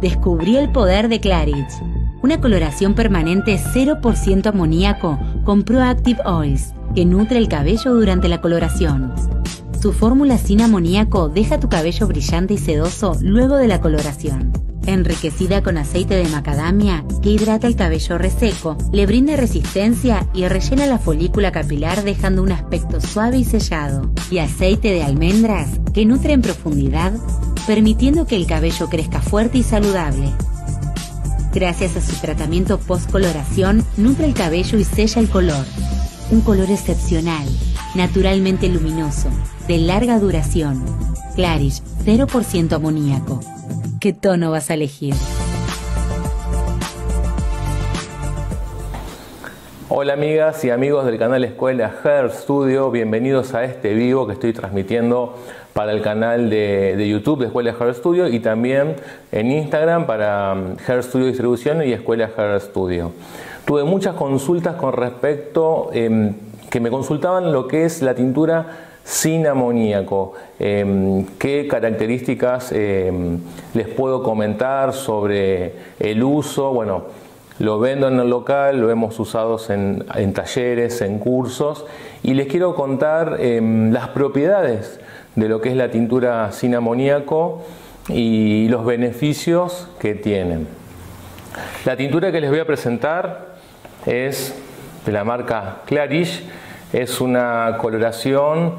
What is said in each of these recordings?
descubrí el poder de Claridge, una coloración permanente 0% amoníaco con Proactive Oils que nutre el cabello durante la coloración. Su fórmula sin amoníaco deja tu cabello brillante y sedoso luego de la coloración. Enriquecida con aceite de macadamia que hidrata el cabello reseco, le brinda resistencia y rellena la folícula capilar dejando un aspecto suave y sellado. Y aceite de almendras que nutre en profundidad, permitiendo que el cabello crezca fuerte y saludable. Gracias a su tratamiento post-coloración, nutre el cabello y sella el color. Un color excepcional, naturalmente luminoso, de larga duración. Claridge, 0% amoníaco. ¿Qué tono vas a elegir? Hola amigas y amigos del canal Escuela Hair Studio, bienvenidos a este vivo que estoy transmitiendo para el canal de YouTube de Escuela Hair Studio y también en Instagram para Hair Studio Distribuciones y Escuela Hair Studio. Tuve muchas consultas con respecto, que me consultaban lo que es la tintura sin amoníaco, qué características les puedo comentar sobre el uso. Bueno, lo vendo en el local, lo hemos usado en talleres, en cursos, y les quiero contar las propiedades de lo que es la tintura sin amoníaco y los beneficios que tienen. La tintura que les voy a presentar es de la marca Claridge, es una coloración,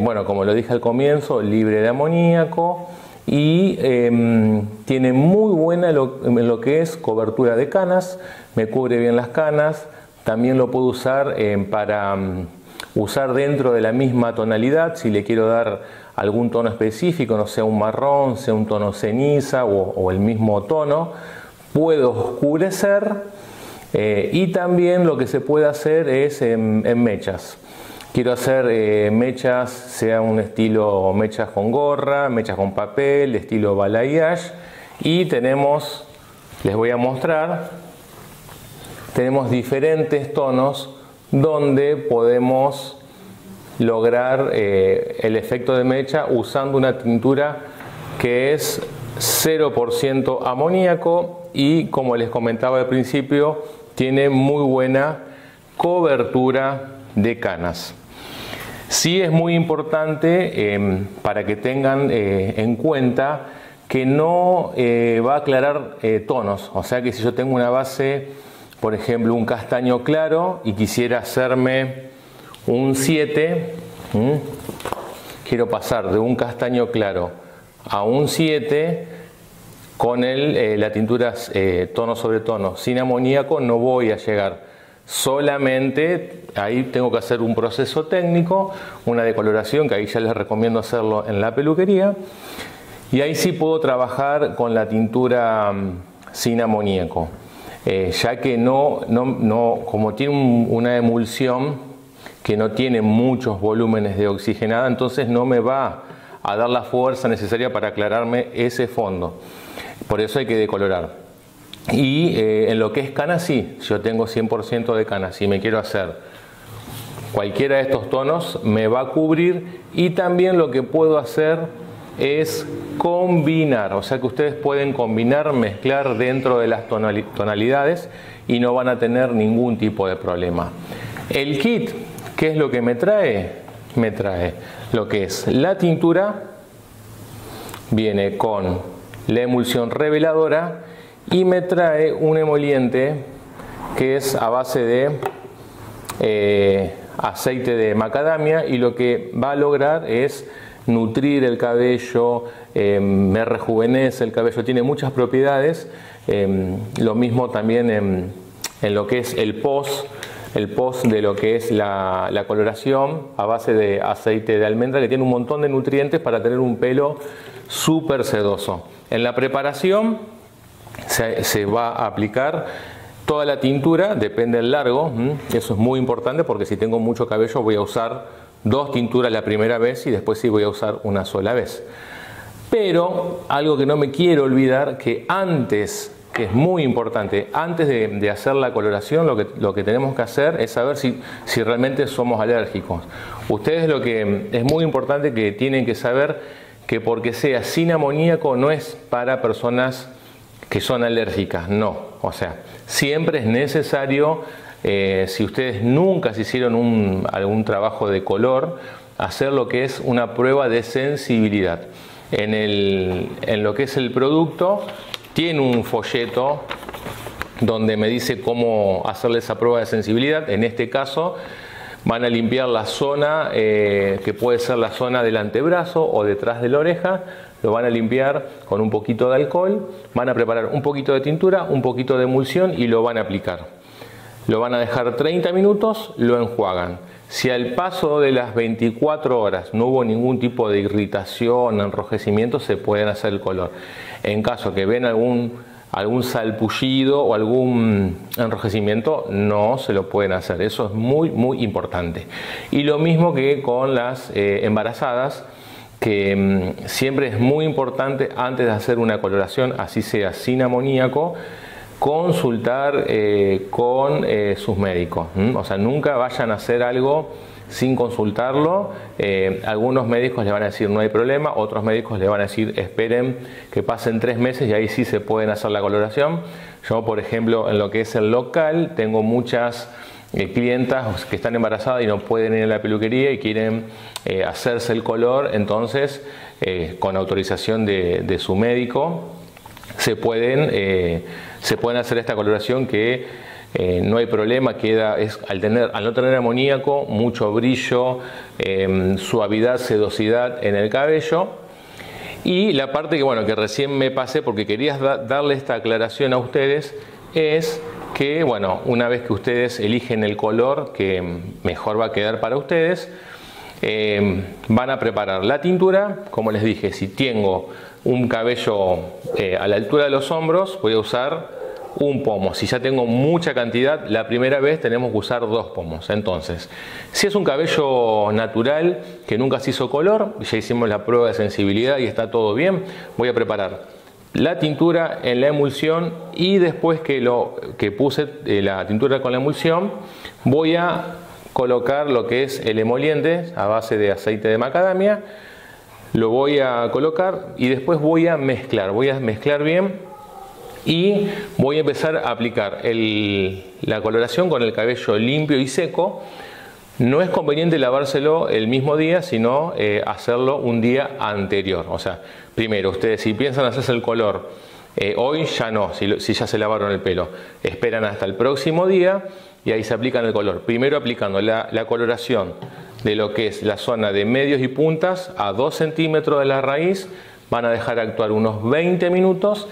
bueno, como lo dije al comienzo, libre de amoníaco y tiene muy buena lo que es cobertura de canas, me cubre bien las canas, también lo puedo usar para usar dentro de la misma tonalidad, si le quiero dar algún tono específico, no sea un marrón, sea un tono ceniza o el mismo tono, puedo oscurecer y también lo que se puede hacer es en mechas. Quiero hacer mechas, sea un estilo mechas con gorra, mechas con papel, estilo balayage. Y tenemos, les voy a mostrar, tenemos diferentes tonos donde podemos lograr el efecto de mecha usando una tintura que es 0% amoníaco y, como les comentaba al principio, tiene muy buena cobertura de canas. Sí es muy importante para que tengan en cuenta que no va a aclarar tonos. O sea que si yo tengo una base, por ejemplo un castaño claro y quisiera hacerme un 7, quiero pasar de un castaño claro a un 7 con la tintura tono sobre tono. Sin amoníaco no voy a llegar. Solamente ahí tengo que hacer un proceso técnico, una decoloración, que ahí ya les recomiendo hacerlo en la peluquería, y ahí sí puedo trabajar con la tintura sin amoníaco, ya que como tiene una emulsión que no tiene muchos volúmenes de oxigenada, entonces no me va a dar la fuerza necesaria para aclararme ese fondo. Por eso hay que decolorar. Y en lo que es canas, sí, yo tengo 100% de canas. Si me quiero hacer cualquiera de estos tonos, me va a cubrir. Y también lo que puedo hacer es combinar. O sea que ustedes pueden combinar, mezclar dentro de las tonalidades y no van a tener ningún tipo de problema. El kit, ¿qué es lo que me trae? Me trae lo que es la tintura. Viene con la emulsión reveladora. Y me trae un emoliente que es a base de aceite de macadamia, y lo que va a lograr es nutrir el cabello, me rejuvenece el cabello, tiene muchas propiedades. Lo mismo también en lo que es el post de lo que es la coloración a base de aceite de almendra, que tiene un montón de nutrientes para tener un pelo súper sedoso. En la preparación se va a aplicar toda la tintura, depende del largo. Eso es muy importante porque si tengo mucho cabello voy a usar dos tinturas la primera vez y después sí voy a usar una sola vez. Pero algo que no me quiero olvidar, que antes, que es muy importante, antes de hacer la coloración, lo que tenemos que hacer es saber si realmente somos alérgicos. Ustedes, lo que es muy importante, que tienen que saber que porque sea sin amoníaco no es para personas que son alérgicas, no. O sea, siempre es necesario, si ustedes nunca se hicieron algún trabajo de color, hacer lo que es una prueba de sensibilidad. En lo que es el producto, tiene un folleto donde me dice cómo hacerle esa prueba de sensibilidad. En este caso van a limpiar la zona que puede ser la zona del antebrazo o detrás de la oreja. Lo van a limpiar con un poquito de alcohol, van a preparar un poquito de tintura, un poquito de emulsión y lo van a aplicar. Lo van a dejar 30 minutos, lo enjuagan. Si al paso de las 24 horas no hubo ningún tipo de irritación, enrojecimiento, se pueden hacer el color. En caso que ven algún salpullido o algún enrojecimiento, no se lo pueden hacer. Eso es muy, muy importante. Y lo mismo que con las embarazadas, que siempre es muy importante, antes de hacer una coloración, así sea sin amoníaco, consultar con sus médicos. O sea, nunca vayan a hacer algo sin consultarlo. Algunos médicos le van a decir no hay problema, otros médicos le van a decir esperen que pasen 3 meses y ahí sí se pueden hacer la coloración. Yo, por ejemplo, en lo que es el local, tengo muchas clientas que están embarazadas y no pueden ir a la peluquería y quieren hacerse el color. Entonces, con autorización de su médico, se pueden hacer esta coloración, que no hay problema. Queda, al no tener amoníaco, mucho brillo, suavidad, sedosidad en el cabello. Y la parte que, bueno, que recién me pasé porque quería darle esta aclaración a ustedes, es que, bueno, una vez que ustedes eligen el color que mejor va a quedar para ustedes, van a preparar la tintura. Como les dije, si tengo un cabello a la altura de los hombros, voy a usar un pomo. Si ya tengo mucha cantidad, la primera vez tenemos que usar 2 pomos. Entonces, si es un cabello natural que nunca se hizo color, ya hicimos la prueba de sensibilidad y está todo bien, voy a preparar la tintura en la emulsión, y después que puse la tintura con la emulsión, voy a colocar lo que es el emoliente a base de aceite de macadamia. Lo voy a colocar y después voy a mezclar bien, y voy a empezar a aplicar la coloración con el cabello limpio y seco. No es conveniente lavárselo el mismo día, sino hacerlo un día anterior. O sea, primero, ustedes si piensan hacerse el color hoy, ya no. Si ya se lavaron el pelo, esperan hasta el próximo día y ahí se aplican el color. Primero aplicando la coloración de lo que es la zona de medios y puntas a 2 centímetros de la raíz. Van a dejar actuar unos 20 minutos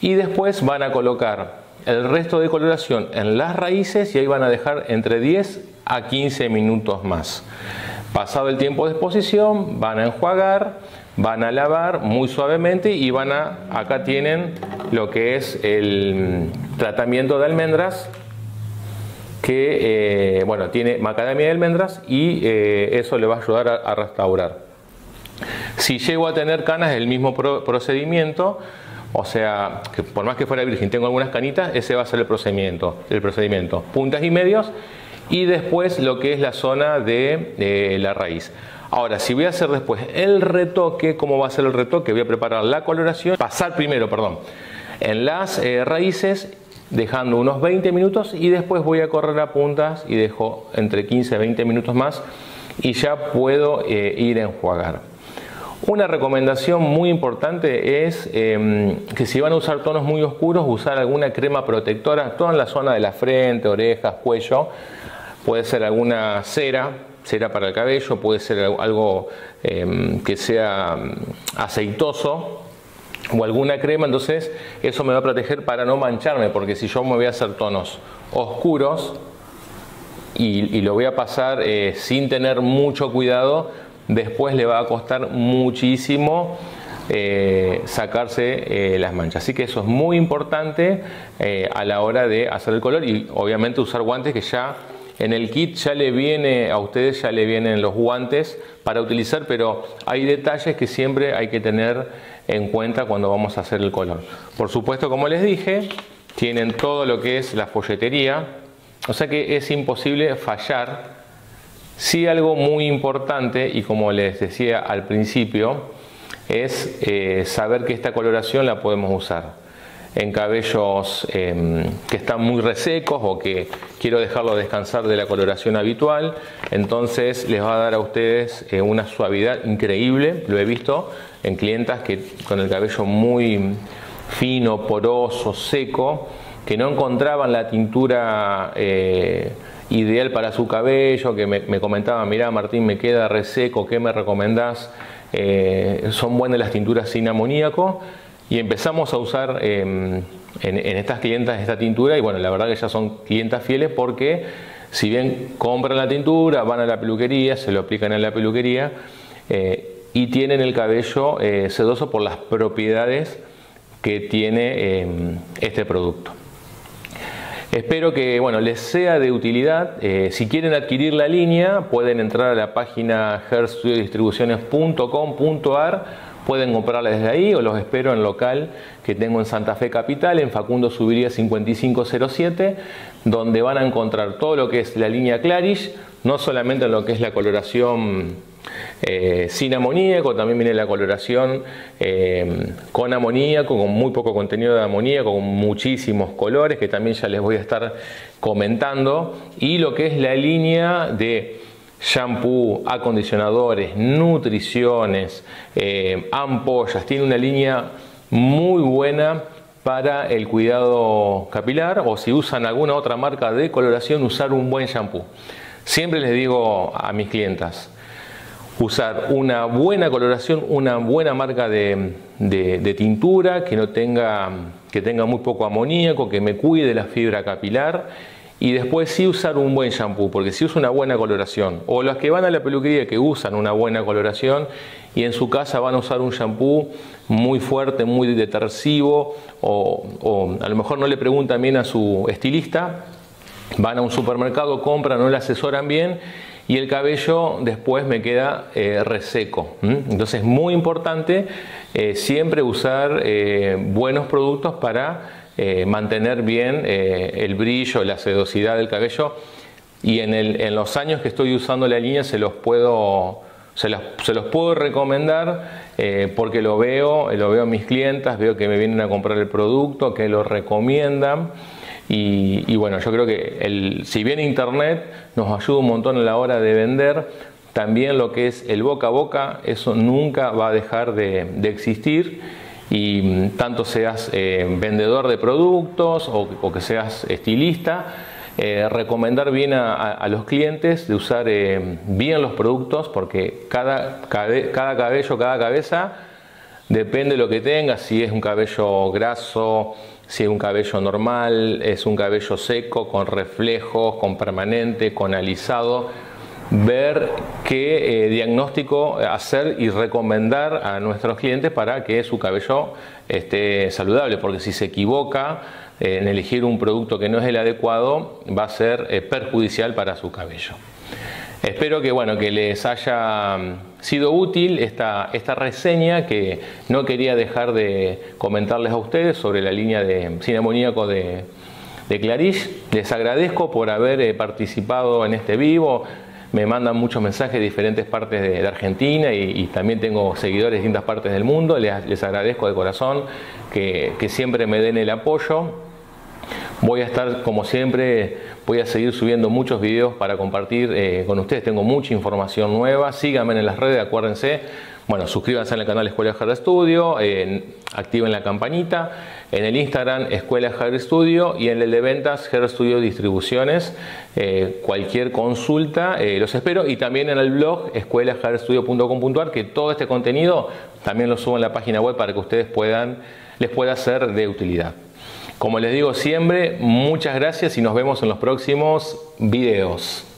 y después van a colocar el resto de coloración en las raíces, y ahí van a dejar entre 10 a 15 minutos más. Pasado el tiempo de exposición, van a enjuagar, van a lavar muy suavemente y acá tienen lo que es el tratamiento de almendras, que bueno, tiene macadamia de almendras, y eso le va a ayudar a restaurar. Si llego a tener canas, el mismo procedimiento. O sea, que por más que fuera virgen, tengo algunas canitas, ese va a ser el procedimiento. Puntas y medios, y después lo que es la zona de la raíz. Ahora, si voy a hacer después el retoque, ¿cómo va a ser el retoque? Voy a preparar la coloración, pasar primero, perdón, en las raíces, dejando unos 20 minutos, y después voy a correr a puntas y dejo entre 15 a 20 minutos más, y ya puedo ir a enjuagar. Una recomendación muy importante es que si van a usar tonos muy oscuros, usar alguna crema protectora, toda en la zona de la frente, orejas, cuello. Puede ser alguna cera para el cabello, puede ser algo que sea aceitoso, o alguna crema. Entonces eso me va a proteger para no mancharme, porque si yo me voy a hacer tonos oscuros y lo voy a pasar sin tener mucho cuidado, después le va a costar muchísimo sacarse las manchas. Así que eso es muy importante a la hora de hacer el color, y obviamente usar guantes, que ya en el kit ya le viene a ustedes, ya le vienen los guantes para utilizar, pero hay detalles que siempre hay que tener en cuenta cuando vamos a hacer el color. Por supuesto, como les dije, tienen todo lo que es la folletería, o sea que es imposible fallar. Sí, algo muy importante, y como les decía al principio, es saber que esta coloración la podemos usar en cabellos que están muy resecos o que quiero dejarlo descansar de la coloración habitual. Entonces les va a dar a ustedes una suavidad increíble. Lo he visto en clientas que con el cabello muy fino, poroso, seco, que no encontraban la tintura ideal para su cabello, que me comentaban: mirá Martín, me queda reseco, ¿qué me recomendás? Son buenas las tinturas sin amoníaco. Y empezamos a usar en estas clientas esta tintura, y bueno, la verdad que ya son clientas fieles, porque si bien compran la tintura, van a la peluquería, se lo aplican en la peluquería y tienen el cabello sedoso por las propiedades que tiene este producto. Espero que, bueno, les sea de utilidad. Si quieren adquirir la línea, pueden entrar a la página hairstudiodistribuciones.com.ar. Pueden comprarla desde ahí o los espero en local que tengo en Santa Fe Capital, en Facundo Subiría 5507, donde van a encontrar todo lo que es la línea Claridge, no solamente en lo que es la coloración sin amoníaco, también viene la coloración con amoníaco, con muy poco contenido de amoníaco, con muchísimos colores, que también ya les voy a estar comentando, y lo que es la línea de shampoo, acondicionadores, nutriciones, ampollas. Tiene una línea muy buena para el cuidado capilar, o si usan alguna otra marca de coloración, usar un buen shampoo. Siempre les digo a mis clientas, usar una buena coloración, una buena marca de tintura, que tenga muy poco amoníaco, que me cuide la fibra capilar. Y después sí usar un buen shampoo, porque si usa una buena coloración, o los que van a la peluquería que usan una buena coloración y en su casa van a usar un shampoo muy fuerte, muy detersivo, o a lo mejor no le preguntan bien a su estilista, van a un supermercado, compran, no le asesoran bien y el cabello después me queda reseco. Entonces es muy importante siempre usar buenos productos para mantener bien el brillo, la sedosidad del cabello, y en los años que estoy usando la línea se los puedo recomendar porque lo veo en mis clientas, veo que me vienen a comprar el producto, que lo recomiendan, y bueno, yo creo que si bien internet nos ayuda un montón a la hora de vender, también lo que es el boca a boca, eso nunca va a dejar de existir. Y tanto seas vendedor de productos o que seas estilista, recomendar bien a los clientes de usar bien los productos, porque cada cabello, cada cabeza, depende de lo que tenga, si es un cabello graso, si es un cabello normal, es un cabello seco, con reflejos, con permanente, con alisado. Ver qué diagnóstico hacer y recomendar a nuestros clientes para que su cabello esté saludable, porque si se equivoca en elegir un producto que no es el adecuado, va a ser perjudicial para su cabello. Espero que, bueno, que les haya sido útil esta reseña, que no quería dejar de comentarles a ustedes sobre la línea de sin amoníaco de Claridge. Les agradezco por haber participado en este vivo. Me mandan muchos mensajes de diferentes partes de Argentina y también tengo seguidores de distintas partes del mundo. Les agradezco de corazón que siempre me den el apoyo. Voy a estar, como siempre, voy a seguir subiendo muchos videos para compartir con ustedes. Tengo mucha información nueva. Síganme en las redes, acuérdense. Bueno, suscríbanse al canal Escuela Hair Studio, activen la campanita. En el Instagram, Escuela Hair Studio, y en el de ventas, Hair Studio Distribuciones. Cualquier consulta, los espero. Y también en el blog, escuelahairstudio.com.ar, que todo este contenido también lo subo en la página web para que ustedes les pueda ser de utilidad. Como les digo siempre, muchas gracias y nos vemos en los próximos videos.